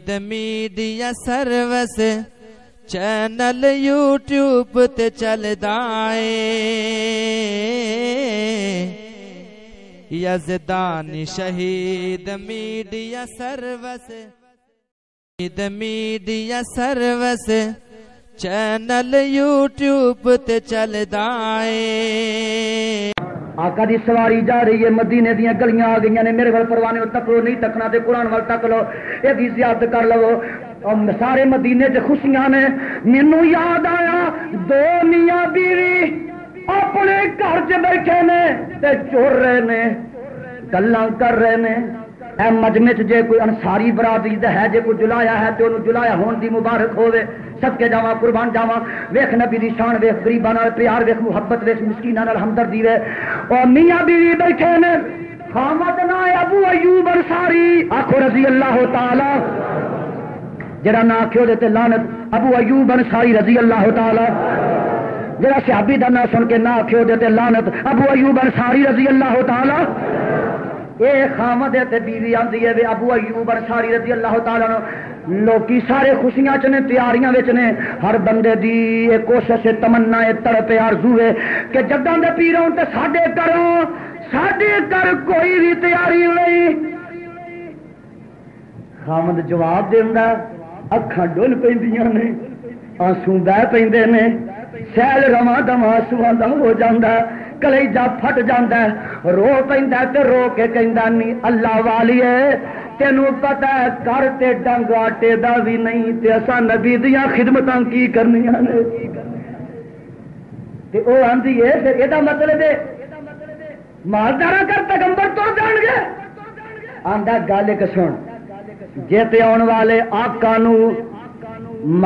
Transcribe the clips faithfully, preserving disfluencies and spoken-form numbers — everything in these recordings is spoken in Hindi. मीडिया सर्विस चैनल यूट्यूब ते चलदा ऐ Yazdani Shaheed media service media service channel YouTube ते चलदा ऐ। आका दी सवारी जा रही है, मदीने दियां गलियां आ गई ने। मेरे वाल परवाने तक लो, नहीं तकना ते कुरान वाल तक लो, ये भी ज़ियारत कर लो। और सारे मदीने च खुशियां ने। मैनू याद आया दो मियां बीवी अपने घर च बैठे ने ते चुर रहे ने, गल्लां कर रहे ने। ए मजमे च जे कोई अंसारी बरादरी दा है, जे कोई जुलाया है तो उन्होंने जुलाया होने की मुबारक होवे। सदके जावा, कुर्बान जावा। वेख नबी दी शान, वेख गरीबां नाल प्यार, वेख मुहब्बत, वेख मिसकीनां नाल हमदर्दी वे। और मियां बीवी बैठे ने, खामदना अबू अयूब अंसारी, आखो रजी अल्लाह तआला। जेड़ा ना आखियो दे ते लानत, अबू अयूब अंसारी रजी अल्लाह तआला। जेड़ा सहाबी दा ना सुन के ना आखियो दे ते लानत, अबू अयूब अंसारी रजी अल्लाह तआला। ए खामद ते बीवी आंदी है वे अबू अयूब अंसारी रजी अल्लाह तआला नो। लोकी सारे खुशियां च ने, तैयारियां विच ने। हर बंदे दी ए कोशिश ए तमन्ना ए तड़प आरज़ू है कि जदां दे पीरों ते साडे करो साडे कर कोई भी तैयारी नहीं। खामद जवाब देंदा, अखां डुल पैंदियां ने, आंसू बह पैंदे ने। सैल रवा दवा आंसूआं दा हो जांदा, कलेजा फट जांदा, रो पैंदा ते रो के कहंदा नहीं अल्लाह वालिए तेनू पता है घर ते डंग आटे दा भी नहीं ते असां नबी दियां खिदमतां की करनियां ने। ते ओ आंदी है फिर एदा मतलब है मालदारा कर पैगंबर तुर जाणगे। आंदा गल इक सुन, जे ते आउण वाले आका नू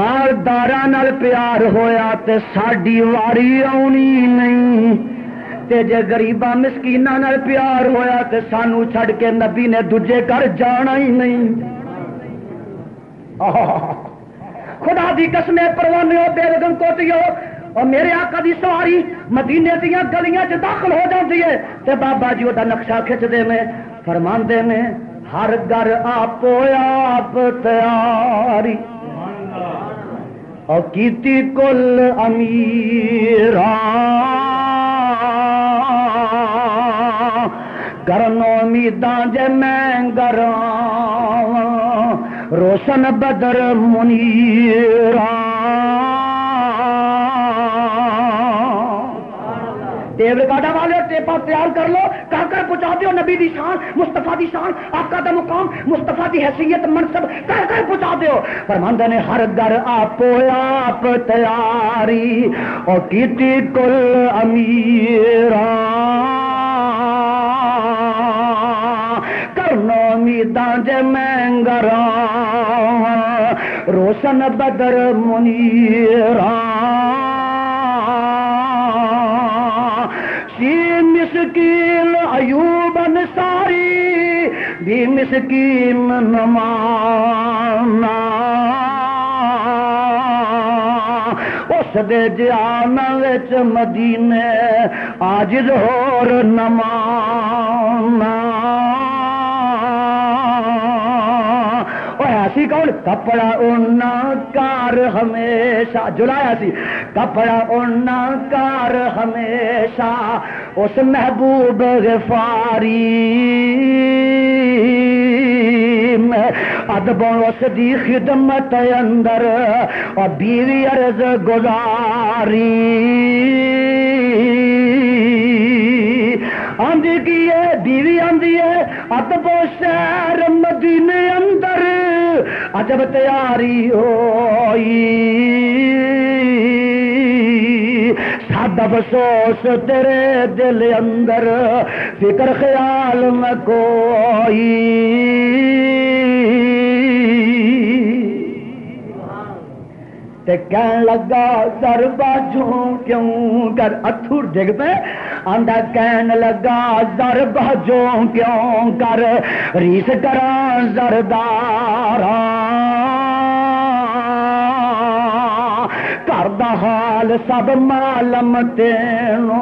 मालदारा नाल प्यार होया ते साडी वारी आउणी नहीं, ते जे गरीबा मिसकीना नाल प्यार होया ते सानू छड़ के नबी ने दूजे घर जाना ही नहीं। खुदा दी कसमें परवाने हो बेलगन कोटी हो। और मेरे आका दी सवारी मदीने दियां गलियां च दाखिल हो जाती है ते बाबा जी ओदा नक्शा खिंचदे ने, फरमांदे ने हर घर आपो आप तैयारी और कीती कुल अमीरा करनो उम्मीदां जे मैं गरा रोशन बदर मुनीरा। टेप रिकॉर्डर वाले टेपा तैयार कर लो, कहकर पहुंचा दो नबी दी शान, मुस्तफा दी शान, आका दा मुकाम, मुस्तफा दी हैसियत मनसब कहकर पहुंचा दो। फरमांदे ने हर घर आपो आप तैयारी और कीती कुल अमीरा जे मैं गरा रोशन बदर मुनीरा। सी मिसकीन अयूब अंसारी भी मिसकीन नमाना, उस दे जान विच मदीने आजिज होर नमाना। कौन कपड़ा ओढ़ना कार हमेशा जुलाया सी, कपड़ा ओढ़ना कार हमेशा उस महबूब गफारी में अदबों उसकी खिदमत अंदर और बीवी अर्ज गुजारी। आंधी की है बीवी आंधी है अदबों शहर मदीने अंदर अजब तैयारी होई। सादा अफसोस तेरे दिल अंदर फिक्र ख्याल में कोई। ते कहन लगा सर बाजों क्यों कर अथुर डिग पे आंदा, कहन लगा सर बाजों क्यों कर रीस करा जरदारा। घर दा हाल सब मालम तेनो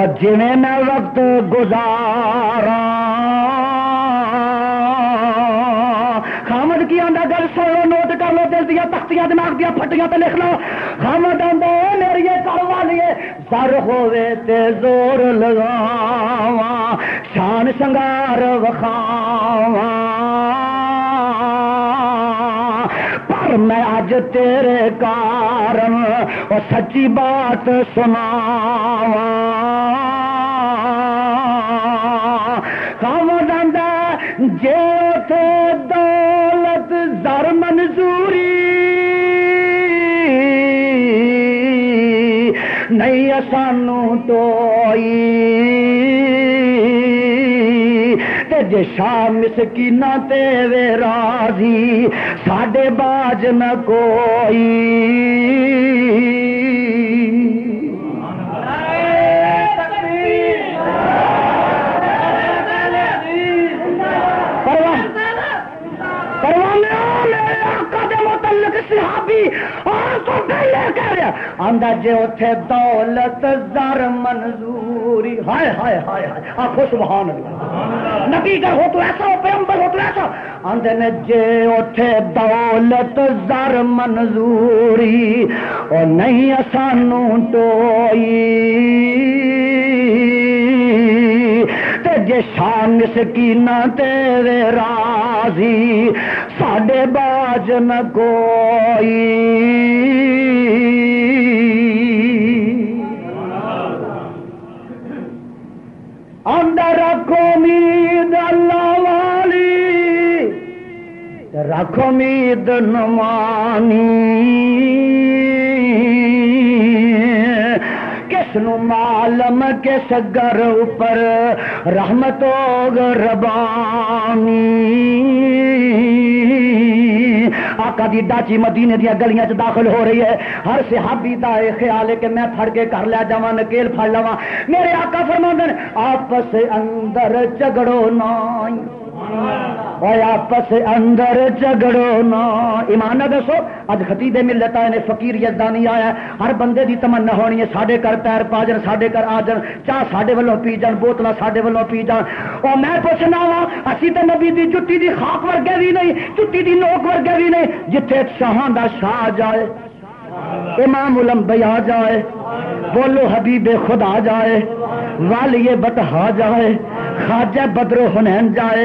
और जिने मैं वक्त गुजारा खामद की आंदा गल सुन लो, नोट कर लो, दिल दिया तख्तियां दिमाग दिया फटियां पे लिख लो। खामद आंदा है मेरी घर वाली सर होवे ते जोर लगावा, शान शंगार वखावा, मैं आज तेरे कारण और सच्ची बात सुनावा। कम दादा जे थे दौलत जर मंजूरी नहीं सानू तोई, जे शाम मिसकीना तेरे राजी साडे बाज न कोई। आंदा जे उथे दौलत जर मंजूरी, हाय हाय हाय हाय, आखो सुभान अल्लाह। नबी का हो तो ऐसा, पैगंबर हो तो ऐसा। आंदे ने जे उथे दौलत जर मंजूरी और नहीं असानू तोई, ते जे शान मिसकीना तेरे राजी साडे बाज न कोई। अंदर रखो मीद अल्लाह वाली, रखो मीद नमानी, किसनु मालम किस गर ऊपर रहमतो रबानी। आका दी डाची मदीने दिया गलियां च दाखिल हो रही है, हर सहाबी दा ए ख्याल है कि मैं फड़ के घर लै जावां, नकेल फड़ लवां। मेरे आका फरमांदे ने आपस अंदर झगड़ो ना, और आपस अंदर झगड़ो ना। ईमान दसो, अज खतीब मिलत आए ने, फकीर यज़दानी आया, हर बंदे दी तमन्ना होनी है साडे घर पैर पा जन, साडे घर आ जन, चाह साडे वल्लों पी जान, बोतलां साडे वल्लों पी जान। और मैं पुछना वा, असीं ते नबी दी जुत्ती दी खाक वर्गे भी नहीं, जुत्ती दी नोक वर्गे भी नहीं। जिथे शाहां दा शाह जाए, इमाम उल अंबिया जाए, बोलो हबीबे खुदा जाए, वालिये बतहा जाए, खाजा बद्रो हुनैन जाए,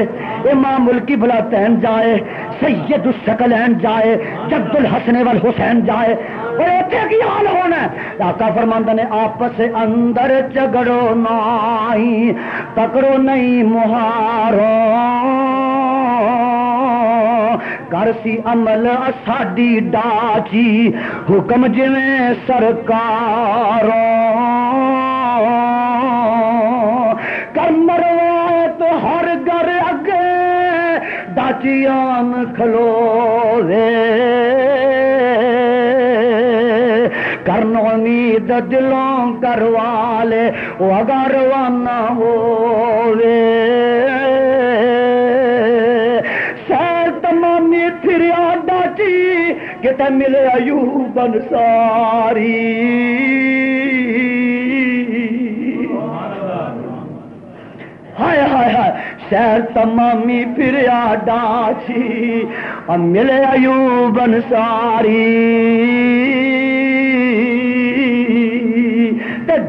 इमाम उल किबला तैन जाए, सैयद शकलैन जाए, जद्दुल हसन वल हुसैन जाए। और इतने की हाल होना है। आका फरमांदा ने आपस अंदर झगड़ो नहीं, तकड़ो नहीं मुहारो, करसी अमल असाडी डाची हुक्म जिवें सरकारों, कर मरवाए तो हर घर अगे डाचियान खलोवे, करनो उम्मीद दिलों करवाले वो अगर वाना होवे। फिर डाची कितने मिले अयूब अंसारी, हाय हाय हाय। शहर तमामी फिर डाची मिले अयूब अंसारी,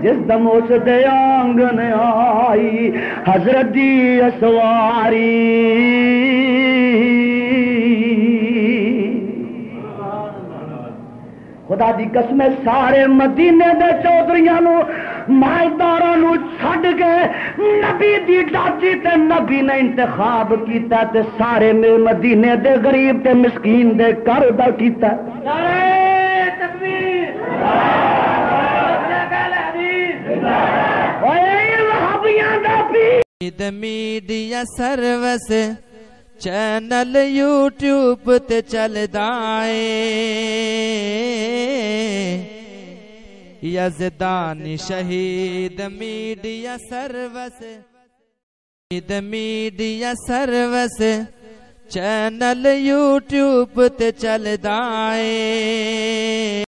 जिस दम उस दे आंगन आई हजरत दी असवारी। खुदा दी कसम, सारे मदीने दे चौधरियां नू, मालदारां नू छड़ के नबी दी डाची ते नबी ने इंतखाब कीता, ते सारे मदीने दे गरीब ते मिसकीन दे घर दा कीता। नारे तकबीर, नारे तकबीर। ओए वहाबियां दा पीर मीडिया सर्विस चैनल यूट्यूब ते चलदा ए, Yazdani Shaheed media service, Shaheed media service channel YouTube ते चलदा ए।